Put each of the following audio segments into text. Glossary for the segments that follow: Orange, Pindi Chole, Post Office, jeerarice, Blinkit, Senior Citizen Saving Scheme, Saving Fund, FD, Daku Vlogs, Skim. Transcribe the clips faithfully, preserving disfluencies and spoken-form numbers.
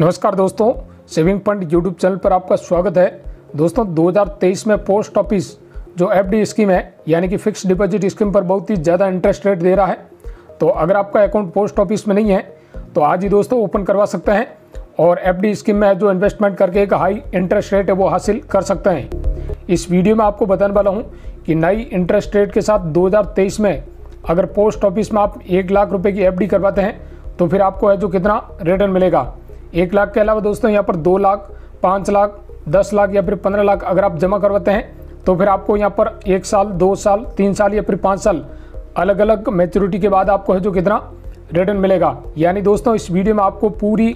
नमस्कार दोस्तों, saving fund YouTube channel पर आपका स्वागत है। दोस्तों दो हज़ार तेईस में पोस्ट ऑफिस जो एफ डी स्कीम है यानी कि फिक्स डिपॉजिट स्कीम पर बहुत ही ज़्यादा इंटरेस्ट रेट दे रहा है। तो अगर आपका अकाउंट पोस्ट ऑफिस में नहीं है तो आज ही दोस्तों ओपन करवा सकते हैं और एफ डी स्कीम में जो इन्वेस्टमेंट करके एक हाई इंटरेस्ट रेट है वो हासिल कर सकते हैं। इस वीडियो में आपको बताने वाला हूँ कि नई इंटरेस्ट रेट के साथ दो हज़ार तेईस में अगर पोस्ट ऑफिस में आप एक लाख रुपये की एफ डी करवाते हैं तो फिर आपको है जो कितना रिटर्न मिलेगा। एक लाख के अलावा दोस्तों यहाँ पर दो लाख, पाँच लाख, दस लाख या फिर पंद्रह लाख अगर आप जमा करवाते हैं तो फिर आपको यहाँ पर एक साल, दो साल, तीन साल या फिर पाँच साल अलग अलग मैच्योरिटी के बाद आपको है जो कितना रिटर्न मिलेगा। यानी दोस्तों इस वीडियो में आपको पूरी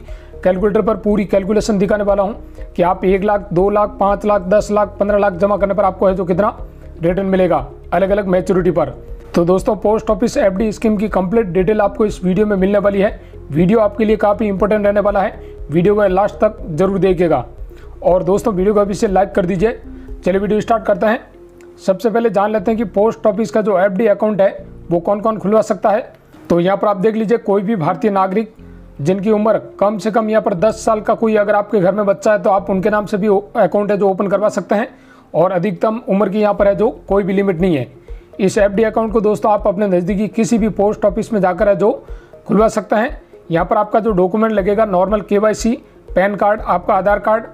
कैलकुलेटर पर पूरी कैलकुलेशन दिखाने वाला हूँ कि आप एक लाख, दो लाख, पाँच लाख, दस लाख, पंद्रह लाख जमा करने पर आपको है जो कितना रिटर्न मिलेगा अलग अलग मैच्योरिटी पर। तो दोस्तों post office F D scheme की कंप्लीट डिटेल आपको इस वीडियो में मिलने वाली है। वीडियो आपके लिए काफ़ी इंपॉर्टेंट रहने वाला है, वीडियो को लास्ट तक जरूर देखिएगा और दोस्तों वीडियो को अभी से लाइक कर दीजिए। चलिए वीडियो स्टार्ट करते हैं। सबसे पहले जान लेते हैं कि पोस्ट ऑफिस का जो एफ डी अकाउंट है वो कौन कौन खुलवा सकता है। तो यहाँ पर आप देख लीजिए, कोई भी भारतीय नागरिक जिनकी उम्र कम से कम यहाँ पर दस साल का कोई अगर आपके घर में बच्चा है तो आप उनके नाम से भी अकाउंट है जो ओपन करवा सकते हैं और अधिकतम उम्र की यहाँ पर है जो कोई भी लिमिट नहीं है। इस एफ डी अकाउंट को दोस्तों आप अपने नज़दीकी किसी भी पोस्ट ऑफिस में जाकर है जो खुलवा सकते हैं। यहाँ पर आपका जो डॉक्यूमेंट लगेगा नॉर्मल के वाई सी, पैन कार्ड, आपका आधार कार्ड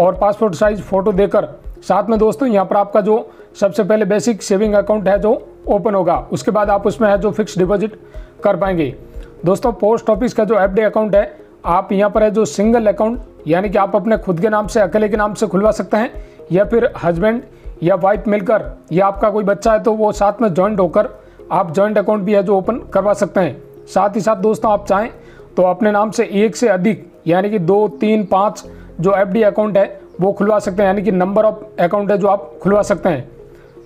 और पासपोर्ट साइज फ़ोटो देकर साथ में दोस्तों यहाँ पर आपका जो सबसे पहले बेसिक सेविंग अकाउंट है जो ओपन होगा, उसके बाद आप उसमें है जो फिक्स डिपॉजिट कर पाएंगे। दोस्तों पोस्ट ऑफिस का जो एफ डी अकाउंट है आप यहाँ पर है जो सिंगल अकाउंट यानी कि आप अपने खुद के नाम से, अकेले के नाम से खुलवा सकते हैं या फिर हस्बैंड या वाइफ मिलकर या आपका कोई बच्चा है तो वो साथ में जॉइंट होकर आप जॉइंट अकाउंट भी है जो ओपन करवा सकते हैं। साथ ही साथ दोस्तों आप चाहें तो अपने नाम से एक से अधिक यानी कि दो, तीन, पाँच जो एफ डी अकाउंट है वो खुलवा सकते हैं, यानी कि नंबर ऑफ अकाउंट है जो आप खुलवा सकते हैं।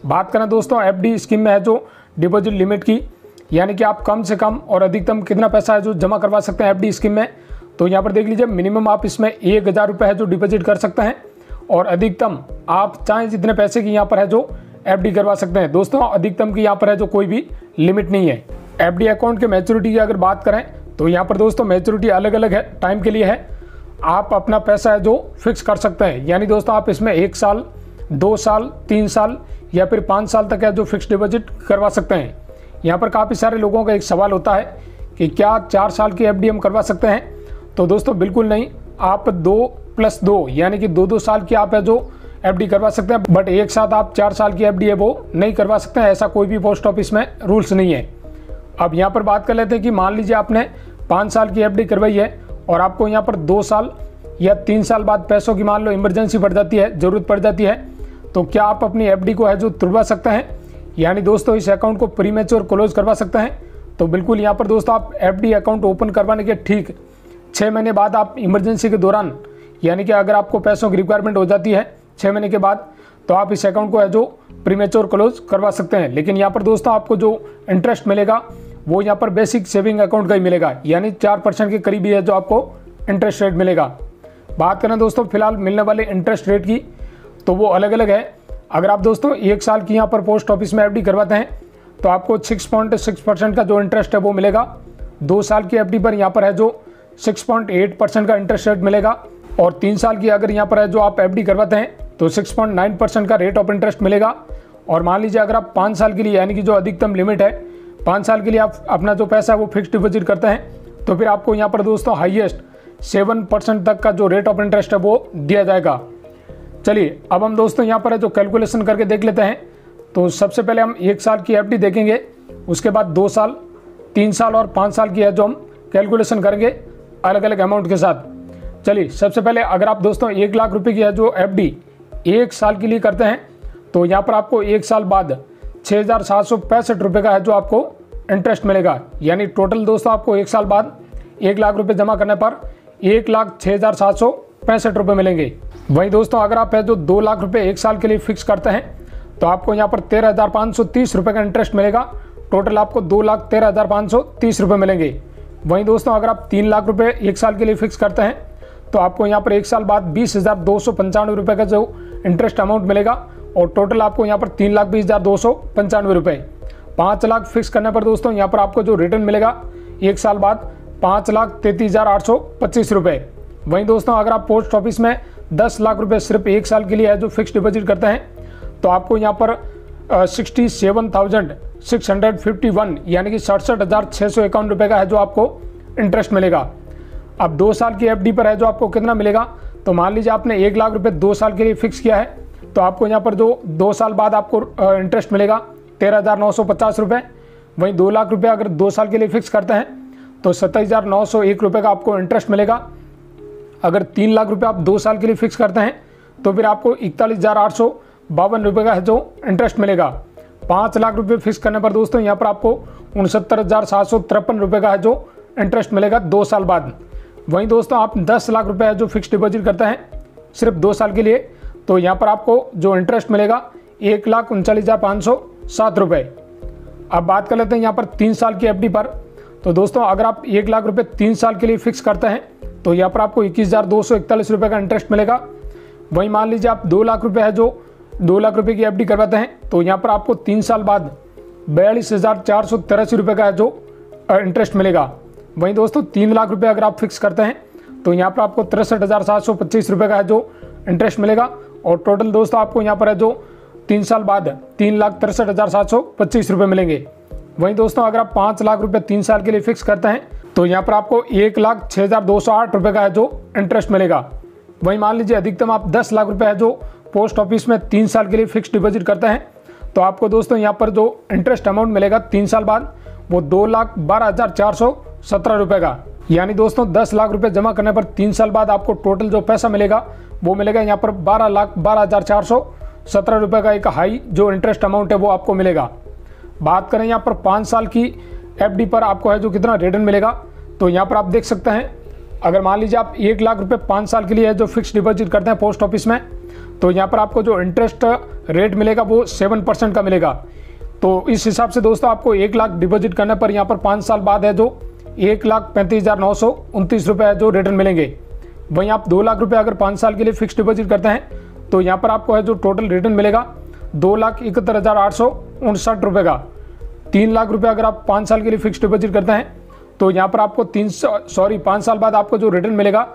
बात करें दोस्तों एफ डी स्कीम में है जो डिपॉजिट लिमिट की, यानी कि आप कम से कम और अधिकतम कितना पैसा है जो जमा करवा सकते हैं एफ डी स्कीम में। तो यहाँ पर देख लीजिए मिनिमम आप इसमें एक हज़ार रुपये है जो डिपॉजिट कर सकते हैं और अधिकतम आप चाहें जितने पैसे की यहाँ पर है जो एफ डी करवा सकते हैं। दोस्तों अधिकतम की यहाँ पर है जो कोई भी लिमिट नहीं है। एफ डी अकाउंट के मैच्योरिटी की अगर बात करें तो यहाँ पर दोस्तों मैच्योरिटी अलग अलग है, टाइम के लिए है। आप अपना पैसा है जो फिक्स कर सकते हैं, यानी दोस्तों आप इसमें एक साल, दो साल, तीन साल या फिर पाँच साल तक है जो फिक्स डिपॉजिट करवा सकते हैं। यहाँ पर काफ़ी सारे लोगों का एक सवाल होता है कि क्या चार साल की एफ डी हम करवा सकते हैं। तो दोस्तों बिल्कुल नहीं, आप दो प्लस दो यानी कि दो दो साल की आप है जो एफ डी करवा सकते हैं, बट एक साथ आप चार साल की एफ डी है वो नहीं करवा सकते हैं। ऐसा कोई भी पोस्ट ऑफिस में रूल्स नहीं है। अब यहाँ पर बात कर लेते हैं कि मान लीजिए आपने पाँच साल की एफ डी करवाई है और आपको यहाँ पर दो साल या तीन साल बाद पैसों की मान लो इमरजेंसी पड़ जाती है, ज़रूरत पड़ जाती है, तो क्या आप अपनी एफ डी को है जो तुड़वा सकते हैं, यानी दोस्तों इस अकाउंट को प्रीमेच्योर क्लोज करवा सकते हैं। तो बिल्कुल यहाँ पर दोस्तों आप एफ डी अकाउंट ओपन करवाने के ठीक छः महीने बाद आप इमरजेंसी के दौरान यानी कि अगर आपको पैसों की रिक्वायरमेंट हो जाती है छः महीने के बाद तो आप इस अकाउंट को है जो प्रीमेच्योर क्लोज करवा सकते हैं। लेकिन यहाँ पर दोस्तों आपको जो इंटरेस्ट मिलेगा वो यहाँ पर बेसिक सेविंग अकाउंट का ही मिलेगा, यानी चार परसेंट के करीब ही है जो आपको इंटरेस्ट रेट मिलेगा। बात करें दोस्तों फिलहाल मिलने वाले इंटरेस्ट रेट की तो वो अलग अलग है। अगर आप दोस्तों एक साल की यहाँ पर पोस्ट ऑफिस में एफ डी करवाते हैं तो आपको सिक्स पॉइंट सिक्स परसेंट का जो इंटरेस्ट है वो मिलेगा। दो साल की एफ डी पर यहाँ पर है जो सिक्स पॉइंट एट परसेंट का इंटरेस्ट रेट मिलेगा और तीन साल की अगर यहाँ पर है जो आप एफ डी करवाते हैं तो सिक्स पॉइंट नाइन परसेंट का रेट ऑफ इंटरेस्ट मिलेगा। और मान लीजिए अगर आप पाँच साल के लिए यानी कि जो अधिकतम लिमिट है पाँच साल के लिए आप अपना जो पैसा है वो फिक्स डिपॉजिट करते हैं तो फिर आपको यहाँ पर दोस्तों हाईएस्ट सेवन परसेंट तक का जो रेट ऑफ इंटरेस्ट है वो दिया जाएगा। चलिए अब हम दोस्तों यहाँ पर है जो कैलकुलेशन करके देख लेते हैं। तो सबसे पहले हम एक साल की एफ डी देखेंगे, उसके बाद दो साल, तीन साल और पाँच साल की है जो हम कैलकुलेशन करेंगे अलग अलग अमाउंट के साथ। चलिए सबसे पहले अगर आप दोस्तों एक लाख रुपए की है जो एफ डी एक साल के लिए करते हैं तो यहाँ पर आपको एक साल बाद छः हज़ार सात सौ पैंसठ रुपये का है जो आपको इंटरेस्ट मिलेगा। यानी टोटल दोस्तों आपको एक साल बाद एक लाख रुपए जमा करने पर एक लाख छः हज़ार सात सौ पैंसठ रुपये मिलेंगे। वहीं दोस्तों अगर आप है जो दो लाख रुपये एक साल के लिए फिक्स करते हैं तो आपको यहाँ पर तेरह हज़ार पाँच सौ तीस रुपये का इंटरेस्ट मिलेगा। टोटल आपको दो लाख तेरह हज़ार पाँच सौ तीस रुपये मिलेंगे। वहीं दोस्तों अगर आप तीन लाख रुपये एक साल के लिए फिक्स करते हैं तो आपको यहाँ पर एक साल बाद बीस हज़ार दो सौ पंचानवे रुपये का जो इंटरेस्ट अमाउंट मिलेगा और टोटल आपको यहाँ पर तीन लाख बीस हज़ार दो सौ पंचानवे रुपये। पाँच लाख फिक्स करने पर दोस्तों यहाँ पर आपको जो रिटर्न मिलेगा एक साल बाद पाँच लाख तैंतीस हज़ार आठ सौ पच्चीस रुपये। वहीं दोस्तों अगर आप पोस्ट ऑफिस में दस लाख रुपए सिर्फ एक साल के लिए एज ए फिक्स डिपॉजिट करते हैं तो आपको यहाँ पर sixty seven thousand six hundred fifty one यानी कि सड़सठ हज़ार छः सौ इक्यावन रुपये का है जो आपको इंटरेस्ट मिलेगा। अब दो साल की एफ डी पर है जो आपको कितना मिलेगा, तो मान लीजिए आपने एक लाख रुपये दो साल के लिए फिक्स किया है तो आपको यहाँ पर जो दो साल बाद आपको इंटरेस्ट मिलेगा तेरह हज़ार नौ सौ पचास रुपये। वहीं दो लाख रुपये अगर दो साल के लिए फिक्स करते हैं तो सत्ताईस हज़ार नौ सौ एक रुपये का आपको इंटरेस्ट मिलेगा। अगर तीन लाख रुपये आप दो साल के लिए फिक्स करते हैं तो फिर आपको इकतालीस हज़ार आठ सौ बावन रुपये का है जो इंटरेस्ट मिलेगा। पाँच लाख रुपये फिक्स करने पर दोस्तों यहाँ पर आपको उनसत्तर हज़ार सात सौ तिरपन रुपये का है जो इंटरेस्ट मिलेगा दो साल बाद। वहीं दोस्तों आप दस लाख रुपये है जो फिक्स डिपॉजिट करते हैं सिर्फ दो साल के लिए तो यहाँ पर आपको जो इंटरेस्ट मिलेगा एक लाख उनचालीस हज़ार पाँच सौ सात रुपये। अब बात कर लेते हैं यहाँ पर तीन साल की एफ डी पर। तो दोस्तों अगर आप एक लाख रुपये तीन साल के लिए फिक्स करते हैं तो यहाँ पर आपको इक्कीस हज़ार दो सौ इकतालीस रुपये का इंटरेस्ट मिलेगा। वहीं मान लीजिए आप दो लाख रुपये है जो दो लाख रुपये की एफ डी करवाते हैं तो यहाँ पर आपको तीन साल बाद बयालीस हज़ार चार सौ तिरासी रुपये का जो इंटरेस्ट मिलेगा। वहीं दोस्तों तीन लाख रुपये अगर आप फिक्स करते हैं तो यहाँ पर आपको तिरसठ हज़ार सात सौ पच्चीस रुपये का जो इंटरेस्ट मिलेगा। और टोटल दोस्तों आपको यहाँ पर है जो तीन साल बाद तीन लाख तिरसठ हज़ार सात सौ पच्चीस रुपये मिलेंगे। वहीं दोस्तों अगर आप पाँच लाख रुपये तीन साल के लिए फिक्स करते हैं तो यहाँ पर आपको एक लाख छः हज़ार दो सौ आठ रुपये का है जो इंटरेस्ट मिलेगा। वहीं मान लीजिए अधिकतम आप दस लाख रुपये है जो पोस्ट ऑफिस में तीन साल के लिए फिक्स डिपॉजिट करते हैं तो आपको दोस्तों यहाँ पर जो इंटरेस्ट अमाउंट मिलेगा तीन साल बाद वो दो लाख बारह हज़ार चार सौ सत्रह रुपये का। यानी दोस्तों दस लाख रुपये जमा करने पर तीन साल बाद आपको टोटल जो पैसा मिलेगा वो मिलेगा यहाँ पर बारह लाख बारह हज़ार चार सौ सत्रह रुपये का एक हाई जो इंटरेस्ट अमाउंट है वो आपको मिलेगा। बात करें यहाँ पर पाँच साल की एफडी पर आपको है जो कितना रिटर्न मिलेगा तो यहाँ पर आप देख सकते हैं। अगर मान लीजिए आप एक लाख रुपए पाँच साल के लिए है जो फिक्स डिपॉजिट करते हैं पोस्ट ऑफिस में तो यहाँ पर आपको जो इंटरेस्ट रेट मिलेगा वो सेवन परसेंट का मिलेगा। तो इस हिसाब से दोस्तों आपको एक लाख डिपॉजिट करने पर यहाँ पर पाँच साल बाद है जो एक लाख पैंतीस हज़ार नौ सौ उनतीस रुपये है जो रिटर्न मिलेंगे। वहीं आप दो लाख रुपये अगर पाँच साल के लिए फिक्स डिपॉजिट करते हैं तो यहाँ पर आपको है जो टोटल रिटर्न मिलेगा दो लाख इकहत्तर हज़ार आठ सौ उनसठ रुपये का। तीन लाख रुपये अगर आप पाँच साल के लिए फिक्स डिपॉजिट करते हैं तो यहाँ पर आपको तीन सॉरी पाँच साल बाद आपको जो रिटर्न मिलेगा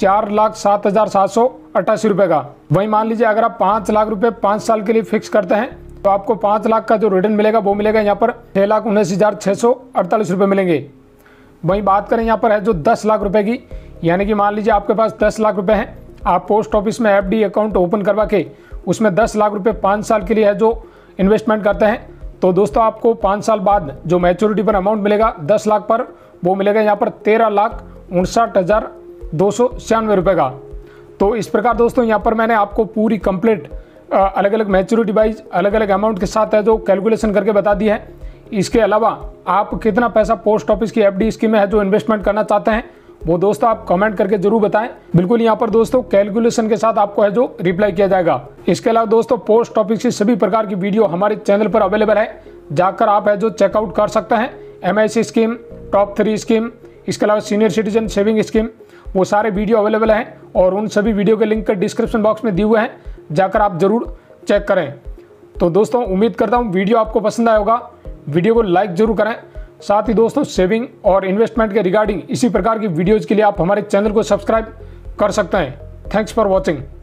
चार लाख सात हज़ार सात सौ अट्ठासी रुपये का। वहीं मान लीजिए अगर आप पाँच लाख रुपये पाँच साल के लिए फिक्स करते हैं तो आपको पाँच लाख का जो रिटर्न मिलेगा वो मिलेगा यहाँ पर छः लाख उन्नीस हज़ार छः सौ अड़तालीस रुपये मिलेंगे। वहीं बात करें यहाँ पर है जो दस लाख रुपये की, यानी कि मान लीजिए आपके पास दस लाख रुपये हैं, आप पोस्ट ऑफिस में एफ डी अकाउंट ओपन करवा के उसमें दस लाख रुपये पाँच साल के लिए है जो इन्वेस्टमेंट करते हैं तो दोस्तों आपको पाँच साल बाद जो मैच्योरिटी पर अमाउंट मिलेगा दस लाख पर वो मिलेगा यहाँ पर तेरह लाख उनसठ हज़ार दो सौ छियानवे रुपये का। तो इस प्रकार दोस्तों यहाँ पर मैंने आपको पूरी कंप्लीट अलग अलग मैच्योरिटी वाइज अलग अलग अमाउंट के साथ है जो कैलकुलेशन करके बता दी है। इसके अलावा आप कितना पैसा पोस्ट ऑफिस की एफ डी स्कीम में है जो इन्वेस्टमेंट करना चाहते हैं वो दोस्तों आप कमेंट करके जरूर बताएं। बिल्कुल यहाँ पर दोस्तों कैलकुलेशन के साथ आपको है जो रिप्लाई किया जाएगा। इसके अलावा दोस्तों पोस्ट ऑफिस की सभी प्रकार की वीडियो हमारे चैनल पर अवेलेबल है, जाकर आप है जो चेकआउट कर सकते हैं। MIC scheme, top three scheme, इसके अलावा सीनियर सिटीजन सेविंग स्कीम, वो सारे वीडियो अवेलेबल हैं और उन सभी वीडियो के लिंक डिस्क्रिप्शन बॉक्स में दिए हुए हैं, जाकर आप जरूर चेक करें। तो दोस्तों उम्मीद करता हूँ वीडियो आपको पसंद आया होगा, वीडियो को लाइक जरूर करें। साथ ही दोस्तों सेविंग और इन्वेस्टमेंट के रिगार्डिंग इसी प्रकार की वीडियोज़ के लिए आप हमारे चैनल को सब्सक्राइब कर सकते हैं। Thanks for watching.